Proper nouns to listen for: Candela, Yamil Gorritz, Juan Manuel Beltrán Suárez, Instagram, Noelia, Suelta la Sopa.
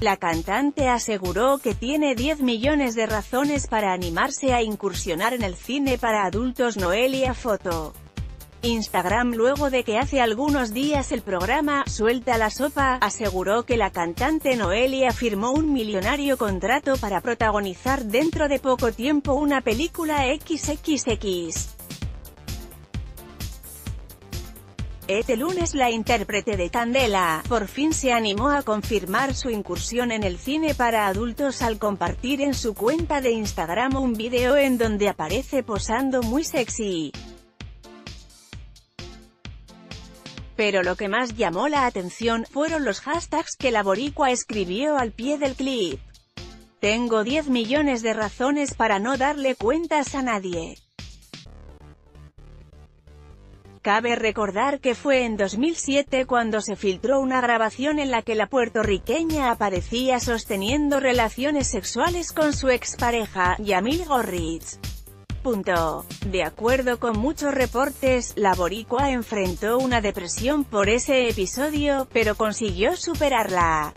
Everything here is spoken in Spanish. La cantante aseguró que tiene 10 millones de razones para animarse a incursionar en el cine para adultos. Noelia foto Instagram. Luego de que hace algunos días el programa Suelta la Sopa aseguró que la cantante Noelia firmó un millonario contrato para protagonizar dentro de poco tiempo una película XXX. Este lunes la intérprete de Candela, por fin se animó a confirmar su incursión en el cine para adultos al compartir en su cuenta de Instagram un video en donde aparece posando muy sexy. Pero lo que más llamó la atención fueron los hashtags que la boricua escribió al pie del clip. Tengo 10 millones de razones para no darle cuentas a nadie. Cabe recordar que fue en 2007 cuando se filtró una grabación en la que la puertorriqueña aparecía sosteniendo relaciones sexuales con su expareja, Yamil Gorritz. De acuerdo con muchos reportes, la boricua enfrentó una depresión por ese episodio, pero consiguió superarla.